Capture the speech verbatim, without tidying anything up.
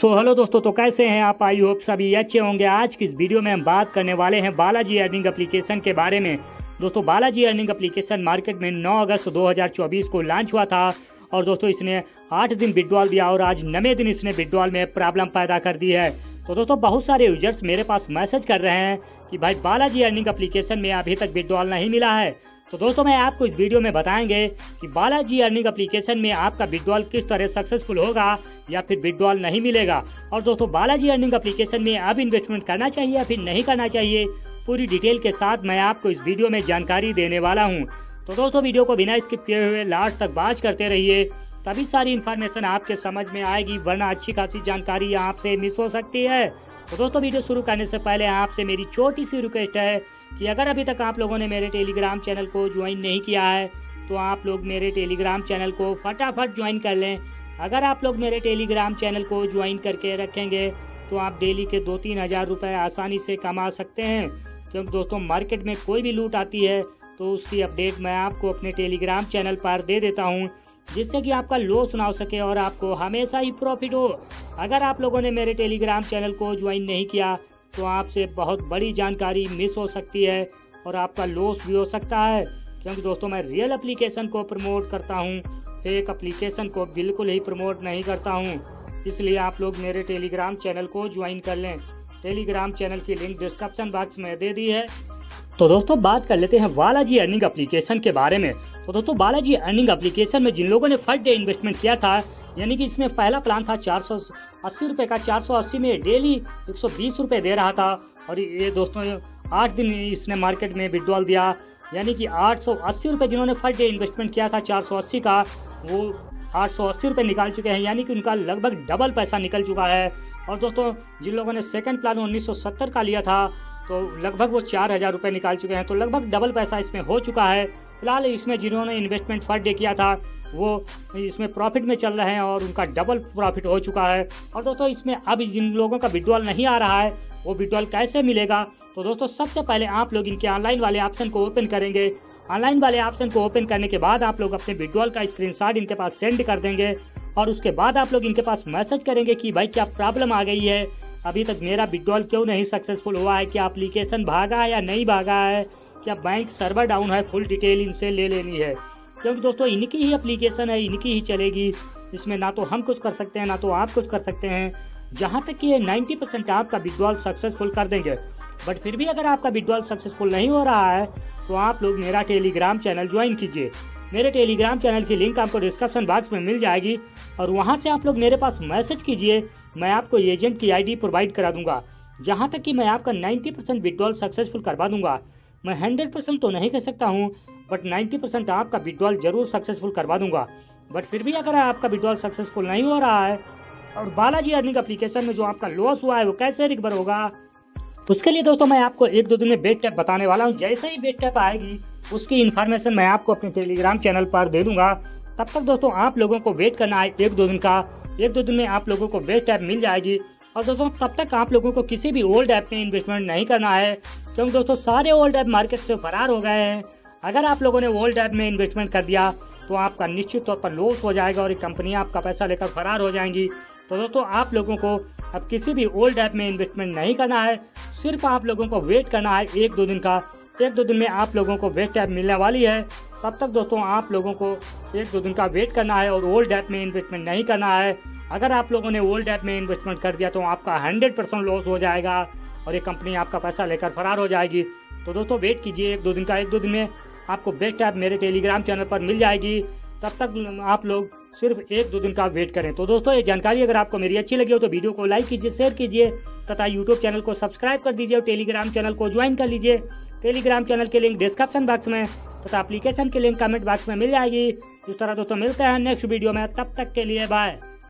सो so, hello दोस्तों, तो कैसे हैं आप? आई होप सभी अच्छे होंगे। आज की इस वीडियो में हम बात करने वाले हैं बालाजी अर्निंग एप्लीकेशन के बारे में। दोस्तों, बालाजी अर्निंग एप्लीकेशन मार्केट में नौ अगस्त दो हज़ार चौबीस को लॉन्च हुआ था और दोस्तों इसने आठ दिन विड्रॉल दिया और आज नवे दिन इसने विड्रॉल में प्रॉब्लम पैदा कर दी है। तो दोस्तों बहुत सारे यूजर्स मेरे पास मैसेज कर रहे हैं कि भाई बालाजी अर्निंग एप्लीकेशन में अभी तक विड्रॉल नहीं मिला है। तो दोस्तों मैं आपको इस वीडियो में बताएंगे कि बालाजी अर्निंग एप्लीकेशन में आपका विड्रॉल किस तरह सक्सेसफुल होगा या फिर विड्रॉल नहीं मिलेगा, और दोस्तों बालाजी अर्निंग एप्लीकेशन में अब इन्वेस्टमेंट करना चाहिए या फिर नहीं करना चाहिए, पूरी डिटेल के साथ मैं आपको इस वीडियो में जानकारी देने वाला हूँ। तो दोस्तों वीडियो को बिना स्किप किए हुए लास्ट तक वॉच करते रहिए, तभी सारी इन्फॉर्मेशन आपके समझ में आएगी, वरना अच्छी खासी जानकारी आपसे मिस हो सकती है। तो दोस्तों वीडियो शुरू करने से पहले आपसे मेरी छोटी सी रिक्वेस्ट है कि अगर अभी तक आप लोगों ने मेरे टेलीग्राम चैनल को ज्वाइन नहीं किया है तो आप लोग मेरे टेलीग्राम चैनल को फटाफट ज्वाइन कर लें। अगर आप लोग मेरे टेलीग्राम चैनल को ज्वाइन करके रखेंगे तो आप डेली के दो तीन हज़ार रुपये आसानी से कमा सकते हैं, क्योंकि दोस्तों मार्केट में कोई भी लूट आती है तो उसकी अपडेट मैं आपको अपने टेलीग्राम चैनल पर दे देता हूँ, जिससे कि आपका लॉस ना हो सके और आपको हमेशा ही प्रॉफिट हो। अगर आप लोगों ने मेरे टेलीग्राम चैनल को ज्वाइन नहीं किया तो आपसे बहुत बड़ी जानकारी मिस हो सकती है और आपका लॉस भी हो सकता है, क्योंकि दोस्तों मैं रियल एप्लीकेशन को प्रमोट करता हूँ, फेक एप्लीकेशन को बिल्कुल ही प्रमोट नहीं करता हूँ। इसलिए आप लोग मेरे टेलीग्राम चैनल को ज्वाइन कर लें। टेलीग्राम चैनल की लिंक डिस्क्रिप्शन बॉक्स में दे दी है। तो दोस्तों बात कर लेते हैं बालाजी अर्निंग एप्लीकेशन के बारे में। तो दोस्तों बालाजी अर्निंग एप्लीकेशन में जिन लोगों ने फर्स्ट डे इन्वेस्टमेंट किया था, यानी कि इसमें पहला प्लान था चार सौ अस्सी रुपये का, चार सौ अस्सी में डेली एक सौ बीस रुपये दे रहा था और ये दोस्तों आठ दिन इसने मार्केट में विड्रॉल दिया, यानी कि आठ सौ अस्सी रुपये जिन्होंने फर्स्ट डे इन्वेस्टमेंट किया था चार सौ अस्सी का, वो आठ सौ अस्सी रुपये निकाल चुके हैं, यानी कि उनका लगभग डबल पैसा निकल चुका है। और दोस्तों जिन लोगों ने सेकेंड प्लान उन्नीस सौ सत्तर का लिया था तो लगभग वो चार हज़ार रुपये निकाल चुके हैं, तो लगभग डबल पैसा इसमें हो चुका है। फिलहाल इसमें जिन्होंने इन्वेस्टमेंट फर्स्ट डे किया था वो इसमें प्रॉफिट में चल रहे हैं और उनका डबल प्रॉफिट हो चुका है। और दोस्तों इसमें अभी जिन लोगों का विड्रॉल नहीं आ रहा है वो विड्रॉल कैसे मिलेगा? तो दोस्तों सबसे पहले आप लोग इनके ऑनलाइन वाले ऑप्शन को ओपन करेंगे। ऑनलाइन वाले ऑप्शन को ओपन करने के बाद आप लोग अपने विड्रॉल का स्क्रीनशॉट इनके पास सेंड कर देंगे और उसके बाद आप लोग इनके पास मैसेज करेंगे कि भाई क्या प्रॉब्लम आ गई है, अभी तक मेरा विड्रॉल क्यों नहीं सक्सेसफुल हुआ है, क्या एप्लीकेशन भागा है या नहीं भागा है, क्या बैंक सर्वर डाउन है, फुल डिटेल इनसे ले लेनी है, क्योंकि दोस्तों इनकी ही एप्लीकेशन है, इनकी ही चलेगी, इसमें ना तो हम कुछ कर सकते हैं ना तो आप कुछ कर सकते हैं। जहां तक ये नब्बे परसेंट आपका विड्रॉल सक्सेसफुल कर देंगे, बट फिर भी अगर आपका विड्रॉल सक्सेसफुल नहीं हो रहा है तो आप लोग मेरा टेलीग्राम चैनल ज्वाइन कीजिए। मेरे टेलीग्राम चैनल की लिंक आपको डिस्क्रिप्शन बॉक्स में मिल जाएगी और वहां से आप लोग मेरे पास मैसेज कीजिए, मैं आपको एजेंट की आईडी प्रोवाइड करा दूंगा, जहां तक कि मैं आपका नब्बे परसेंट विड्रॉल सक्सेसफुल करवा दूंगा। मैं सौ परसेंट तो नहीं कह सकता हूं, बट नब्बे परसेंट आपका विड्रॉल जरूर सक्सेसफुल करवा दूंगा। बट फिर भी अगर आपका विड्रॉल सक्सेसफुल नहीं हो रहा है और बालाजी अर्निंग एप्लीकेशन में जो आपका लॉस हुआ है वो कैसे रिकवर होगा, उसके लिए दोस्तों मैं आपको एक दो दिन में बेस्ट टिप बताने वाला हूँ। जैसे ही बेस्ट टिप आएगी उसकी इन्फॉर्मेशन मैं आपको अपने टेलीग्राम चैनल पर दे दूंगा। तब तक दोस्तों आप लोगों को वेट करना है एक दो दिन का, एक दो दिन में आप लोगों को बेस्ट ऐप मिल जाएगी। और दोस्तों तब तक आप लोगों को किसी भी ओल्ड ऐप में इन्वेस्टमेंट नहीं करना है, क्योंकि दोस्तों सारे ओल्ड ऐप मार्केट से फरार हो गए हैं। अगर आप लोगों ने ओल्ड ऐप में इन्वेस्टमेंट कर दिया तो आपका निश्चित तौर पर लॉस हो जाएगा और ये कंपनियाँ आपका पैसा लेकर फरार हो जाएंगी। तो दोस्तों आप लोगों को अब किसी भी ओल्ड ऐप में इन्वेस्टमेंट नहीं करना है, सिर्फ आप लोगों को वेट करना है एक दो दिन का। एक दो दिन में आप लोगों को बेस्ट ऐप मिलने वाली है, तब तक दोस्तों आप लोगों को एक दो दिन का वेट करना है और ओल्ड ऐप में इन्वेस्टमेंट नहीं करना है। अगर आप लोगों ने ओल्ड ऐप में इन्वेस्टमेंट कर दिया तो आपका हंड्रेड परसेंट लॉस हो जाएगा और ये कंपनी आपका पैसा लेकर फरार हो जाएगी। तो दोस्तों वेट कीजिए एक दो दिन का, एक दो दिन में आपको बेस्ट ऐप मेरे टेलीग्राम चैनल पर मिल जाएगी, तब तक आप लोग सिर्फ एक दो दिन का वेट करें। तो दोस्तों ये जानकारी अगर आपको मेरी अच्छी लगी हो तो वीडियो को लाइक कीजिए, शेयर कीजिए तथा यूट्यूब चैनल को सब्सक्राइब कर दीजिए और टेलीग्राम चैनल को ज्वाइन कर लीजिए। टेलीग्राम चैनल की लिंक डिस्क्रिप्शन बॉक्स में तथा एप्लीकेशन की लिंक कमेंट बॉक्स में मिल जाएगी। इस तरह दोस्तों मिलते हैं नेक्स्ट वीडियो में, तब तक के लिए बाय।